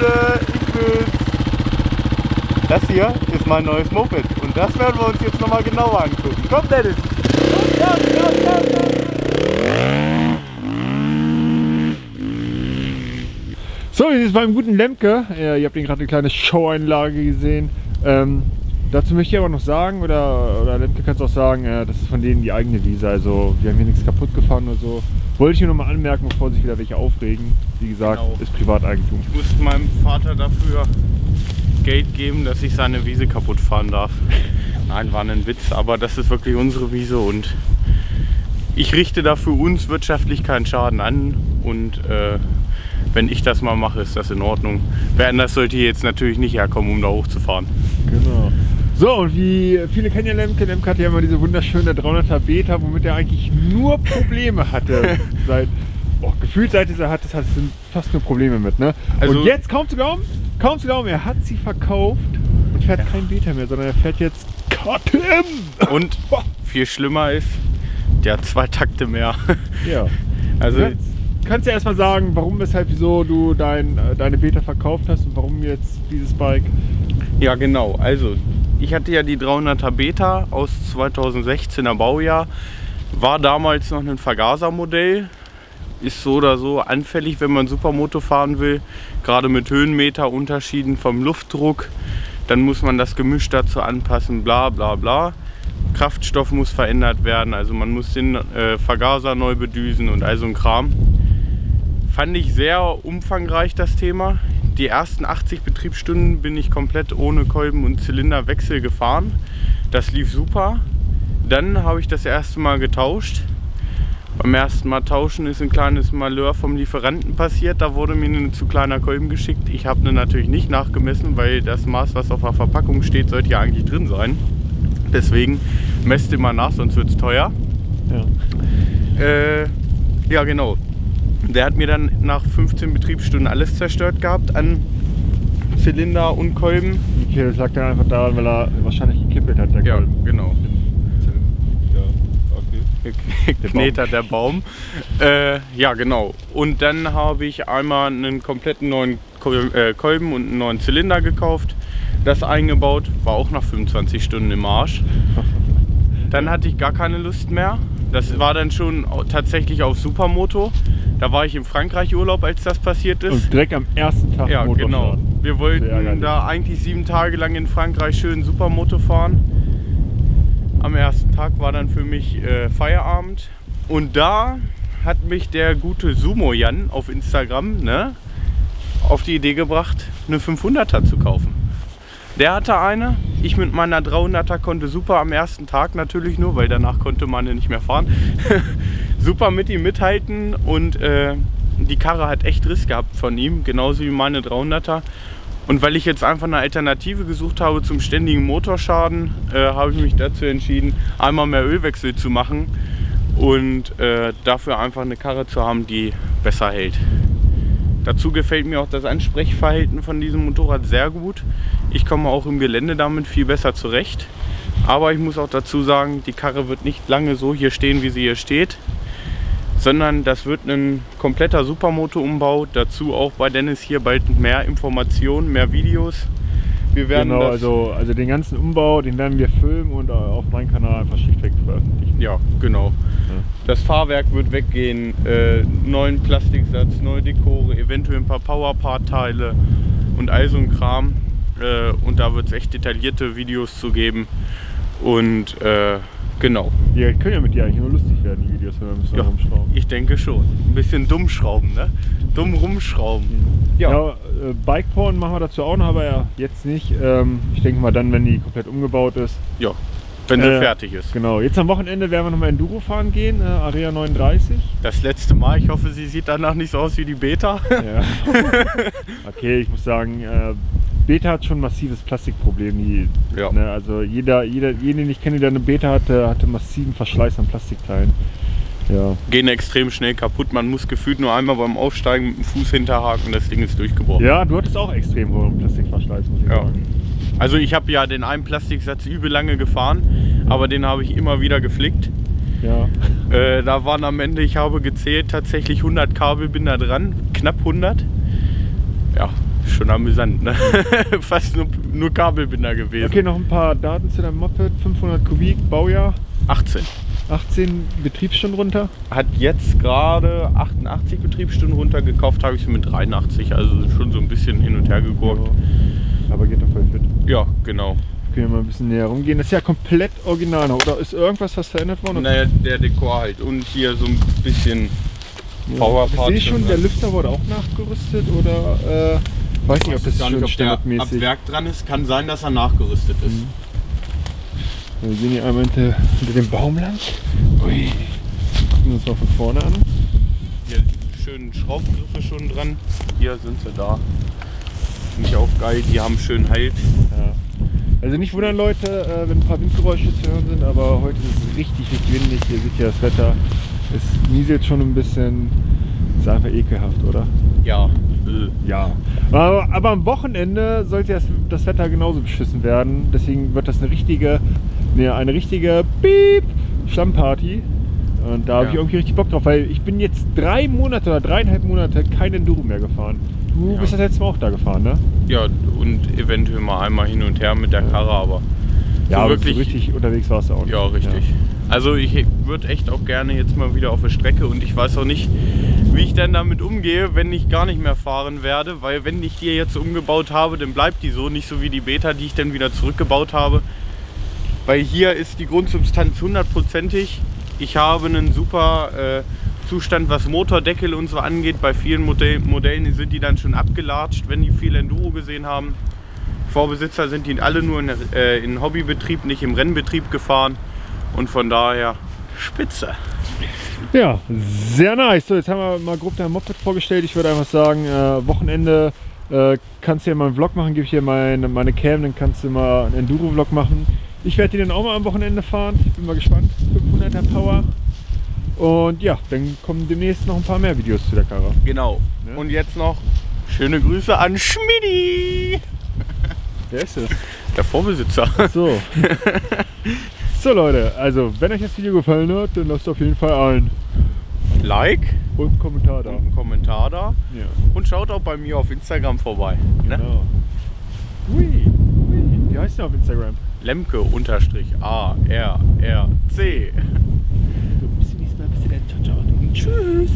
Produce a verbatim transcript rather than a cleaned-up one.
Leute, ich bin's. Das hier ist mein neues Moped und das werden wir uns jetzt nochmal genauer angucken. Komm, Dennis! Komm, komm, komm, komm, komm. So, wir sind jetzt beim guten Lemke. Ja, ihr habt ihn gerade eine kleine Show-Einlage gesehen. Ähm, dazu möchte ich aber noch sagen, oder, oder Lemke kann es auch sagen, äh, das ist von denen die eigene Wiese. Also wir haben hier nichts kaputt gefahren oder so. Wollte ich nur noch mal anmerken, bevor sich wieder welche aufregen. Wie gesagt, genau. Ist Privateigentum. Ich musste meinem Vater dafür Geld geben, dass ich seine Wiese kaputt fahren darf. Nein, war ein Witz, aber das ist wirklich unsere Wiese und ich richte dafür uns wirtschaftlich keinen Schaden an und äh, wenn ich das mal mache, ist das in Ordnung. Wer anders sollte hier jetzt natürlich nicht herkommen, um da hochzufahren. Genau. So, und wie viele kennen ja Lemke, Lemke hat ja immer diese wunderschöne dreihunderter Beta, womit er eigentlich nur Probleme hatte. Seit, oh, gefühlt seit dieser hat, das hat fast nur Probleme mit, ne? Also, und jetzt, kaum zu glauben, kaum zu glauben, er hat sie verkauft und fährt ja kein Beta mehr, sondern er fährt jetzt K T M! Und viel schlimmer ist, der hat zwei Takte mehr. Ja. Also, du kannst, kannst ja erstmal sagen, warum, weshalb, wieso du dein, deine Beta verkauft hast und warum jetzt dieses Bike? Ja, genau, also ich hatte ja die dreihunderter Beta aus zweitausendsechzehner Baujahr, war damals noch ein Vergasermodell, ist so oder so anfällig, wenn man Supermoto fahren will, gerade mit Höhenmeterunterschieden vom Luftdruck, dann muss man das Gemisch dazu anpassen, bla bla bla. Kraftstoff muss verändert werden, also man muss den äh, Vergaser neu bedüsen und all so ein Kram. Fand ich sehr umfangreich das Thema. Die ersten achtzig Betriebsstunden bin ich komplett ohne Kolben- und Zylinderwechsel gefahren. Das lief super. Dann habe ich das erste Mal getauscht. Beim ersten Mal tauschen ist ein kleines Malheur vom Lieferanten passiert. Da wurde mir ein zu kleiner Kolben geschickt. Ich habe ihn natürlich nicht nachgemessen, weil das Maß, was auf der Verpackung steht, sollte ja eigentlich drin sein. Deswegen messt immer nach, sonst wird es teuer. Ja. Äh, ja, genau. Der hat mir dann nach fünfzehn Betriebsstunden alles zerstört gehabt an Zylinder und Kolben. Okay, das lag dann einfach daran, weil er wahrscheinlich gekippelt hat, der ja, Kolben. Genau. Ja, okay. Geknet hat der Baum. äh, ja, genau. Und dann habe ich einmal einen kompletten neuen Kolben und einen neuen Zylinder gekauft. Das eingebaut, war auch nach fünfundzwanzig Stunden im Arsch. Dann hatte ich gar keine Lust mehr. Das war dann schon tatsächlich auf Supermoto. Da war ich im Frankreich-Urlaub, als das passiert ist. Und direkt am ersten Tag. Ja, Motor genau. Fahren. Wir wollten da eigentlich sieben Tage lang in Frankreich schön Supermoto fahren. Am ersten Tag war dann für mich äh, Feierabend. Und da hat mich der gute Sumo Jan auf Instagram, ne, auf die Idee gebracht, eine fünfhunderter zu kaufen. Der hatte eine. Ich mit meiner dreihunderter konnte super am ersten Tag natürlich nur, weil danach konnte man nicht mehr fahren. Super mit ihm mithalten und äh, die Karre hat echt Riss gehabt von ihm, genauso wie meine dreihunderter. Und weil ich jetzt einfach eine Alternative gesucht habe zum ständigen Motorschaden, äh, habe ich mich dazu entschieden, einmal mehr Ölwechsel zu machen und äh, dafür einfach eine Karre zu haben, die besser hält. Dazu gefällt mir auch das Ansprechverhalten von diesem Motorrad sehr gut. Ich komme auch im Gelände damit viel besser zurecht. Aber ich muss auch dazu sagen, die Karre wird nicht lange so hier stehen, wie sie hier steht. Sondern das wird ein kompletter Supermoto-Umbau. Dazu auch bei Dennis hier bald mehr Informationen, mehr Videos. Wir werden genau, das also, also den ganzen Umbau, den werden wir filmen und auf meinem Kanal einfach schlichtweg veröffentlichen. Ja, genau. Ja. Das Fahrwerk wird weggehen, äh, neuen Plastiksatz, neue Dekore, eventuell ein paar Powerpart-Teile und all so ein Kram. Äh, und da wird es echt detaillierte Videos zu geben. Und äh, genau. Die können ja mit dir eigentlich nur lustig werden, die Videos, wenn wir ein bisschen ja, rumschrauben. Ich denke schon. Ein bisschen dumm schrauben, ne? Dumm rumschrauben. Ja, ja äh, Bikeporn machen wir dazu auch noch, aber ja, jetzt nicht. Ähm, ich denke mal dann, wenn die komplett umgebaut ist. Ja, wenn sie äh, fertig ist. Genau. Jetzt am Wochenende werden wir nochmal Enduro fahren gehen, äh, Area neununddreißig. Das letzte Mal. Ich hoffe, sie sieht danach nicht so aus wie die Beta. Ja. Okay, ich muss sagen, äh, Beta hat schon ein massives Plastikproblem. Die, ja. ne, also jeder, jeder, jeden, den ich kenne, der eine Beta hatte, hatte massiven Verschleiß an Plastikteilen. Ja. Gehen extrem schnell kaputt. Man muss gefühlt nur einmal beim Aufsteigen mit dem Fuß hinterhaken und das Ding ist durchgebrochen. Ja, du hattest auch extrem hohen Plastikverschleiß, muss ich ja. sagen. Also ich habe ja den einen Plastiksatz übel lange gefahren, aber den habe ich immer wieder geflickt. Ja. Äh, da waren am Ende, ich habe gezählt, tatsächlich hundert Kabelbinder dran, knapp hundert. Ja. Schon amüsant, ne? Fast nur, nur Kabelbinder gewesen. Okay, noch ein paar Daten zu deinem Moped. fünfhundert Kubik, Baujahr? achtzehn. achtzehn Betriebsstunden runter? Hat jetzt gerade achtundachtzig Betriebsstunden runter. Gekauft habe ich sie mit dreiundachtzig, also schon so ein bisschen hin und her gegurkt. Ja, aber geht doch voll fit. Ja, genau. Können wir mal ein bisschen näher rumgehen. Das ist ja komplett original, oder ist irgendwas, was verändert worden? Naja, der Dekor halt und hier so ein bisschen Powerparts. Ja, ich sehe schon, der Lüfter wurde auch nachgerüstet oder äh, weiß nicht, ob das gar nicht, ob der ab Werk dran ist. Kann sein, dass er nachgerüstet ist. Mhm. Wir sehen hier einmal hinter, hinter dem Baum lang. Ui. Gucken wir uns mal von vorne an. Hier schönen Schraubgriffe schon dran. Hier sind sie da. Nicht aufgeil, die haben schön Halt. Ja. Also nicht wundern Leute, wenn ein paar Windgeräusche zu hören sind, aber heute ist es richtig, richtig windig. Ihr seht ja das Wetter. Es nieselt schon ein bisschen. Ist einfach ekelhaft, oder? Ja. Ja. Aber, aber am Wochenende sollte das, das Wetter genauso beschissen werden. Deswegen wird das eine richtige, ne, eine richtige Piep Schlammparty. Und da habe ja. ich irgendwie richtig Bock drauf, weil ich bin jetzt drei Monate oder dreieinhalb Monate kein Enduro mehr gefahren. Du ja. bist das letzte Mal auch da gefahren, ne? Ja, und eventuell mal einmal hin und her mit der Karre, aber ja, so aber wirklich so richtig unterwegs warst du auch. Ja, richtig. Ja. Also ich würde echt auch gerne jetzt mal wieder auf der Strecke und ich weiß auch nicht, wie ich denn damit umgehe, wenn ich gar nicht mehr fahren werde, weil wenn ich die jetzt umgebaut habe, dann bleibt die so, nicht so wie die Beta, die ich dann wieder zurückgebaut habe, weil hier ist die Grundsubstanz hundertprozentig. Ich habe einen super äh, Zustand, was Motordeckel und so angeht. Bei vielen Modell Modellen sind die dann schon abgelatscht, wenn die viel Enduro gesehen haben. Vorbesitzer sind die alle nur in, äh, in Hobbybetrieb, nicht im Rennbetrieb gefahren. Und von daher spitze. Ja, sehr nice. So, jetzt haben wir mal grob dein Moped vorgestellt. Ich würde einfach sagen, äh, Wochenende äh, kannst du ja mal einen Vlog machen. Gebe ich dir meine, meine Cam, dann kannst du mal einen Enduro-Vlog machen. Ich werde die dann auch mal am Wochenende fahren. Ich bin mal gespannt. fünfhunderter Power. Und ja, dann kommen demnächst noch ein paar mehr Videos zu der Karre. Genau. Ja? Und jetzt noch schöne Grüße an Schmidi. Wer ist das? Der Vorbesitzer. Ach so. So Leute, also wenn euch das Video gefallen hat, dann lasst auf jeden Fall ein Like und einen Kommentar da. Und, einen Kommentar da. Ja. Und schaut auch bei mir auf Instagram vorbei. Genau. Ne? Hui. Hui. Wie heißt der auf Instagram? Lemke unterstrich A R R C. So, bis zum nächsten Mal, bis dann. Ciao, ciao. Tschüss.